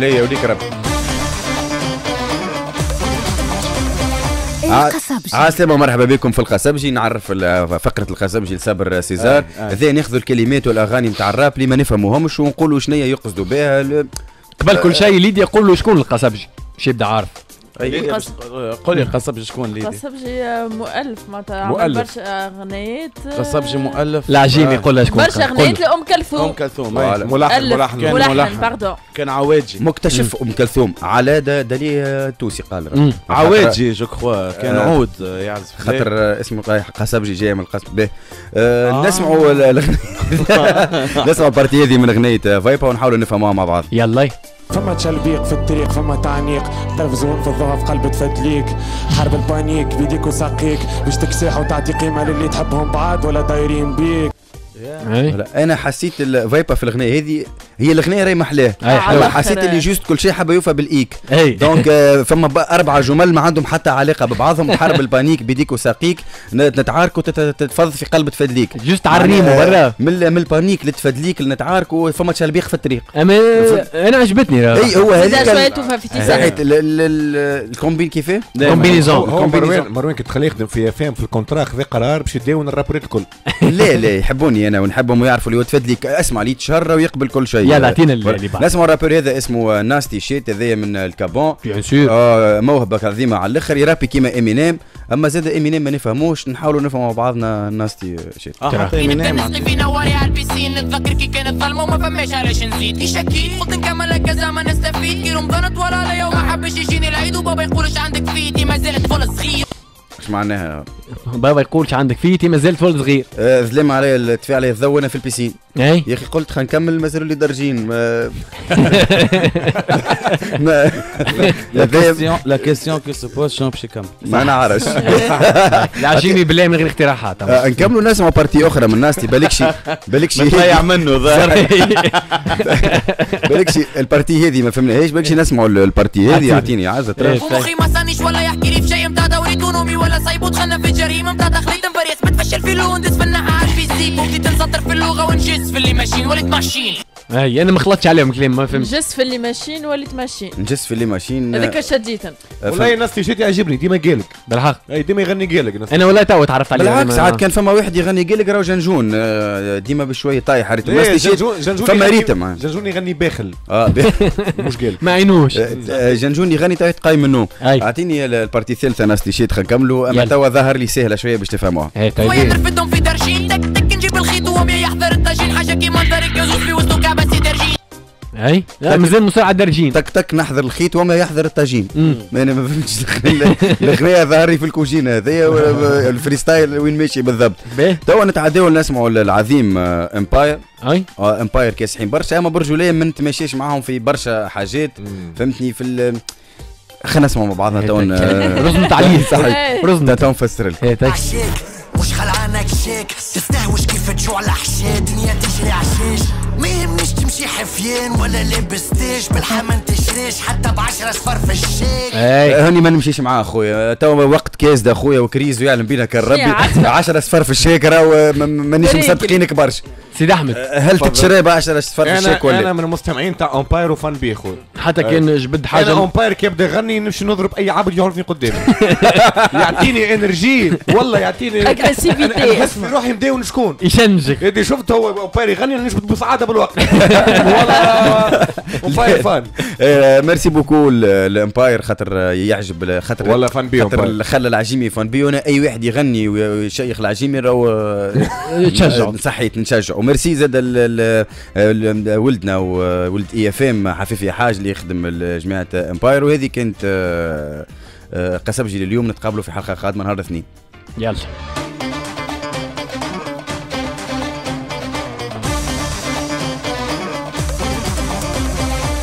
ليا وليك ربي. القصبجي. عسلامة ومرحبا بكم في القصبجي. نعرف فقرة القصبجي لصابر سيزار. ذي ناخذوا الكلمات والاغاني نتاع الراب اللي ما نفهموهمش ونقولوا شنو هي يقصدوا بها. قبل كل شيء ليديا يقول له شكون القصبجي باش يبدا عارف. قولي القصبجي شكون ليديا؟ القصبجي مؤلف معناتها عمل برشا اغنيات. القصبجي مؤلف. العجيمي يقول لها شكون؟ برشا اغنيات لام كلثوم. ام كلثوم ملحن باردون. كان عواجي مكتشف ام كلثوم على دليل توسي قال عواجي جو كخوا كان عود يعزف خاطر اسمه قصبجي جاي من القصب. نسمعوا نسمعوا بارتي هذه من اغنية فايبا ونحاولوا نفهموها مع بعض. يلا فما تشلبيق في الطريق فما تعنيق تلفزيون في الضعف قلب تفدليك حرب البانيك بيديك وساقيك باش تكساح وتعطي قيمه للي تحبهم بعض ولا دايرين بيك. انا حسيت الفايبا في الاغنيه هذه هي الاغنيه راهي محلاه. حسيت اللي جوست كل شيء حابه يوفى بالايك دونك فما اربعه جمل ما عندهم حتى علاقه ببعضهم. حرب البانيك بيديك وساقيك نتعاركوا تتفض في قلب تفدليك جوست عريموا برا من البانيك لتفدليك لنتعاركوا فما تشلبيق في الطريق. انا عجبتني اي هو هذا شويه توفى في صحيت الكومبين كيفاه كومبينيزون. مروان كي تخلي يخدم في اف ام في الكونترا خذ قرار باش يداون الرابورات الكل. لا لا يحبوني انا ونحبهم ويعرفوا اللي تفدليك اسمع لي تشهر ويقبل كل شيء. يلا اعطينا اللي بعد. نسمعوا الرابور هذا اسمه ناستي شيت هذايا من الكابون. بيان سور موهبه عظيمه على الاخر يرابي كيما امينام اما زاد امينام ما نفهموش نحاولوا نفهموا مع بعضنا ناستي شيت. حتى امينام نسقي في نواري على البيسين نتذكر كي كانت ظلمه وما فماش علاش نزيد شكيت قلت نكمل هكا زعما نستفيد كي رمضان طوال عليا وما حبش يجيني العيد وبابا يقولش عندك فيتي ما زالت طفل صغير. اش معناها؟ بابا يقولش عندك فيتي مازالت ولد صغير. ظلام عليا التفاعل عليا الضو وانا في البيسين. اي يا اخي قلت خلينا نكمل مازالوا لي درجين. لا كيستيون كي سوبوز شنو باش يكمل؟ ما نعرفش. العجيمي بالله من غير اقتراحات. نكملوا نسمعوا بارتي اخرى من ناس بالكشي نضيع منه ظهري. بالكشي البارتي هذه ما فهمناهاش بالكشي نسمعوا البارتي هذه يعطيني عزة مخي ما صانيش ولا يحكي لي في شيء نتاع دوري كونومي ولا صيب وتخنا في الجريمه نتاع تخليط مباريات بتفشل في الهندس فناحه على الفيزيك وبديت نسطر في اللغه ونجي في اللي ماشيين وليت ماشيين. اي انا ما خلطتش عليهم كلام ما فهمتش. نجس في اللي ماشيين وليت ماشيين. نجس في اللي ماشيين هذاك شديتا. والله ناس تيجي يعجبني ديما قالك بالحق. اي ديما يغني قالك. انا والله تو تعرفت عليه بالحق ساعات كان فما واحد يغني قالك راهو جنجون ديما بشويه طايح ريتم. فما ريتم جنجون يغني باخل. مش قالك ما عينوش. جنجون يغني تو يتقايم من النوم. اعطيني البارتي الثالثه ناس تيشيت خلينا نكملوا اما تو ظهر لي سهله شويه باش تفهموها. اي مازال مصر على الدرجين تك تك نحضر الخيط وما يحضر الطاجين. انا ما فهمتش الغنايه ظهري في الكوجين هذايا الفريستايل وين ماشي بالضبط. توا نتعداو نسمعوا العظيم امباير. اي امباير كاسحين برشا اما برجوليه ما نتماشيش معاهم في برشا حاجات فهمتني في خلينا نسمعوا مع بعضنا توا رزنت عليه صحيح رزنت توا نفسر لك. مش خلعانك شيك تستهوش كيف تجوع لحشاه دنيا تجري عشاش ما يهمنيش تمشي حفيان ولا لابس تاج بالحما تشريش حتى ب10 صفر في الشيك. هاني ما نمشيش معاه اخويا توا وقت كاسد اخويا وكريز ويعلم بينا كالربي 10 صفر في الشيك راهو مانيش مصدقينك برشا. سيدي احمد هل تتشرب 10 صفر في الشيك ولا؟ انا من المستمعين تاع امباير وفان بي خويا حتى كان جبد حاجه. انا امباير كي يبدا يغني نمشي نضرب اي عبد يعرفني قدامي يعطيني انرجي والله يعطيني انا بس نروح يبدا ونشكون يشنجك اللي شفته هو باري غني انا نشبت بسعاده بالوقت والله امباير فان. ميرسي بوكو الامباير خاطر يعجب خاطر والله فان بيو خاطر خلى العجيمي فان بيو. انا اي واحد يغني ويشيخ العجيمي راهو نتشجعوا صحيت نتشجعوا. ميرسي زاد ولدنا وولد اي اف ام حفيفي حاج اللي يخدم جماعه امباير وهذه كانت قصبجي لليوم. نتقابلوا في حلقه قادمه نهار الاثنين. يلا.